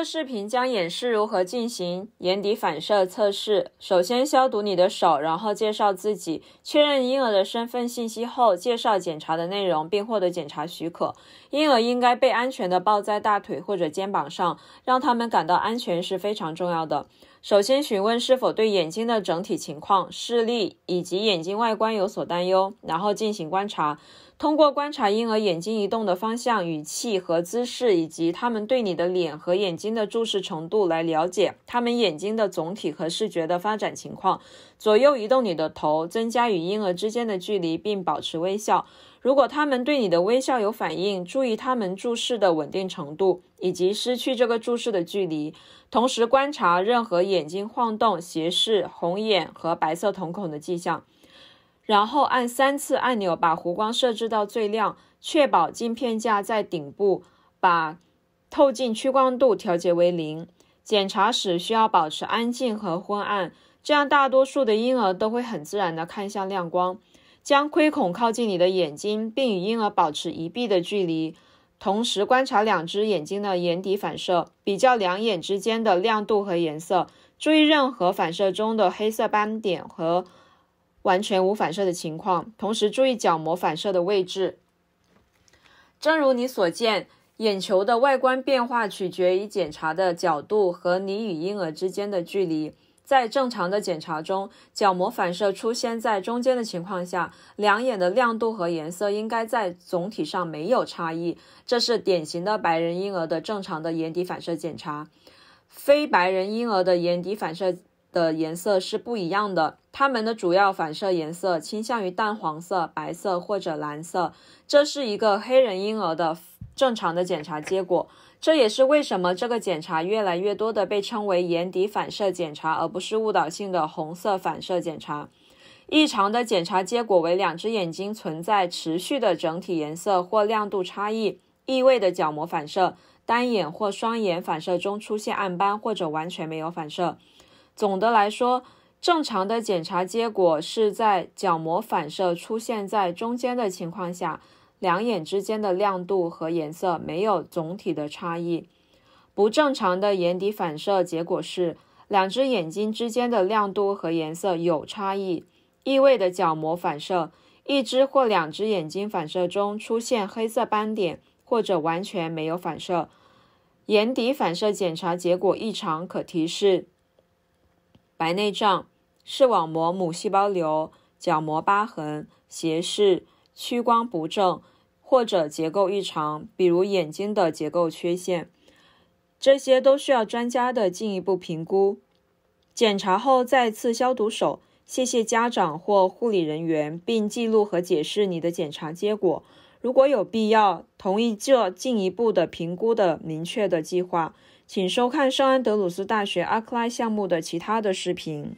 个视频将演示如何进行眼底反射测试。首先消毒你的手，然后介绍自己，确认婴儿的身份信息后，介绍检查的内容，并获得检查许可。婴儿应该被安全地抱在大腿或者肩膀上，让他们感到安全是非常重要的。首先询问是否对眼睛的整体情况、视力以及眼睛外观有所担忧，然后进行观察。通过观察婴儿眼睛移动的方向、语气和姿势，以及他们对你的脸和眼睛的注视程度来了解他们眼睛的总体和视觉的发展情况。左右移动你的头，增加与婴儿之间的距离，并保持微笑。如果他们对你的微笑有反应，注意他们注视的稳定程度，以及失去这个注视的距离。同时观察任何眼睛晃动、斜视、红眼和白色瞳孔的迹象。然后按3次按钮把弧光设置到最亮，确保镜片架在顶部，把透镜屈光度调节为0。检查时需要保持安静和昏暗，这样大多数的婴儿都会很自然地看向亮光。将窥孔靠近你的眼睛，并与婴儿保持一臂的距离，同时观察两只眼睛的眼底反射，比较两眼之间的亮度和颜色，注意任何反射中的黑色斑点和完全无反射的情况，同时注意角膜反射的位置。正如你所见，眼球的外观变化取决于检查的角度和你与婴儿之间的距离。在正常的检查中，角膜反射出现在中间的情况下，两眼的亮度和颜色应该在总体上没有差异，这是典型的白人婴儿的正常的眼底反射检查。非白人婴儿的眼底反射的颜色是不一样的，它们的主要反射颜色倾向于淡黄色、白色或者蓝色，这是一个黑人婴儿的正常的检查结果。这也是为什么这个检查越来越多的被称为眼底反射检查，而不是误导性的红色反射检查。异常的检查结果为两只眼睛存在持续的整体颜色或亮度差异、异位的角膜反射、单眼或双眼反射中出现暗斑或者完全没有反射。总的来说，正常的检查结果是在角膜反射出现在中间的情况下，两眼之间的亮度和颜色没有总体的差异。不正常的眼底反射结果是两只眼睛之间的亮度和颜色有差异。异位的角膜反射，一只或两只眼睛反射中出现黑色斑点或者完全没有反射。眼底反射检查结果异常可提示白内障、视网膜母细胞瘤、角膜疤痕、斜视、屈光不正或者结构异常，比如眼睛的结构缺陷，这些都需要专家的进一步评估。检查后再次消毒手，谢谢家长或护理人员，并记录和解释你的检查结果。如果有必要，同意这进一步的评估的明确的计划，请收看圣安德鲁斯大学阿克莱项目的其他的视频。